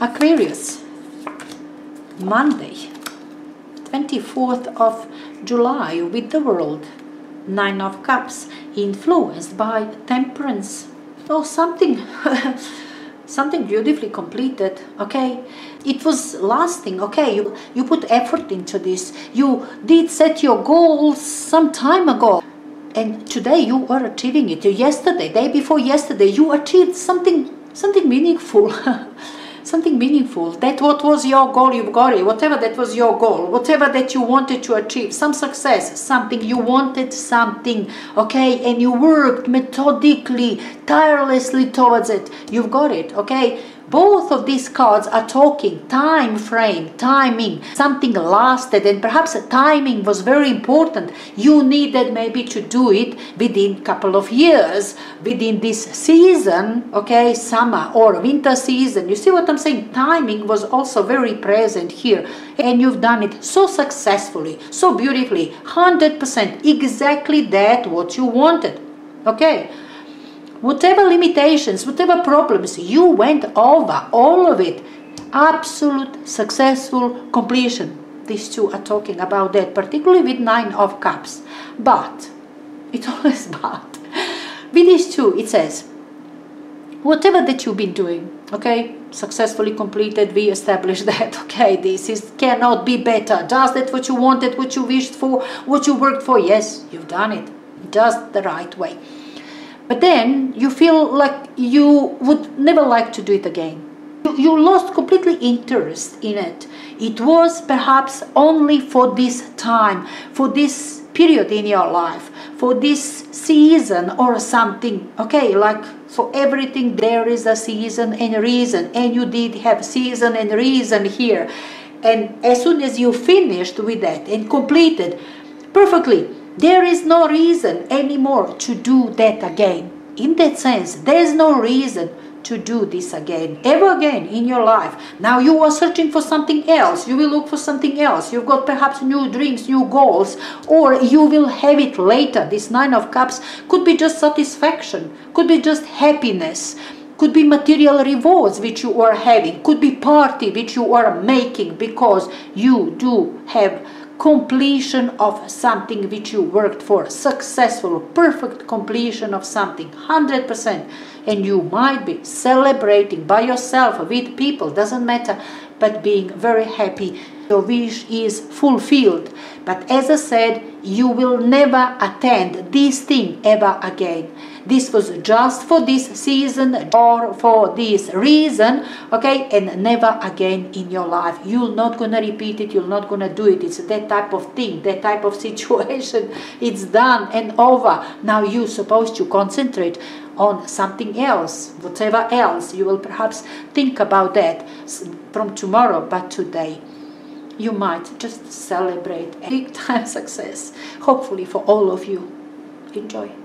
Aquarius, Monday, 24th of July, with the World, 9 of Cups, influenced by Temperance. Oh, something, something beautifully completed, okay? It was lasting, okay? You put effort into this. You did set your goals some time ago. And today you are achieving it. Yesterday, day before yesterday, you achieved something meaningful. Something meaningful. That what was your goal, you've got it. Whatever that was your goal, whatever that you wanted to achieve, some success, something you wanted, something, okay? And you worked methodically, tirelessly towards it. You've got it, okay? Both of these cards are talking time frame, timing, something lasted, and perhaps timing was very important. You needed maybe to do it within a couple of years, within this season, okay, summer or winter season. You see what I'm saying? Timing was also very present here, and you've done it so successfully, so beautifully, 100%, exactly that what you wanted, okay? Whatever limitations, whatever problems, you went over all of it. Absolute successful completion. These two are talking about that, particularly with 9 of Cups. But, it's always but. With these two, it says, whatever that you've been doing, okay, successfully completed, we established that, okay, this is cannot be better. Just that what you wanted, what you wished for, what you worked for, yes, you've done it. Just the right way. But then you feel like you would never like to do it again. You lost completely interest in it. It was perhaps only for this time, for this period in your life, for this season or something, okay? Like for everything there is a season and a reason, and you did have season and reason here. And as soon as you finished with that and completed perfectly, there is no reason anymore to do that again. In that sense, there is no reason to do this again, ever again in your life. Now you are searching for something else. You will look for something else. You've got perhaps new dreams, new goals, or you will have it later. This 9 of Cups could be just satisfaction, could be just happiness, could be material rewards which you are having, could be party which you are making because you do have completion of something which you worked for, successful, perfect completion of something, 100%. And you might be celebrating by yourself, with people, doesn't matter, but being very happy. Your wish is fulfilled. But as I said, you will never attend this thing ever again. This was just for this season or for this reason, okay? And never again in your life. You're not gonna repeat it, you're not gonna do it. It's that type of thing, that type of situation. It's done and over. Now you're supposed to concentrate on something else, whatever else. You will perhaps think about that from tomorrow, but today you might just celebrate a big time success. Hopefully for all of you. Enjoy.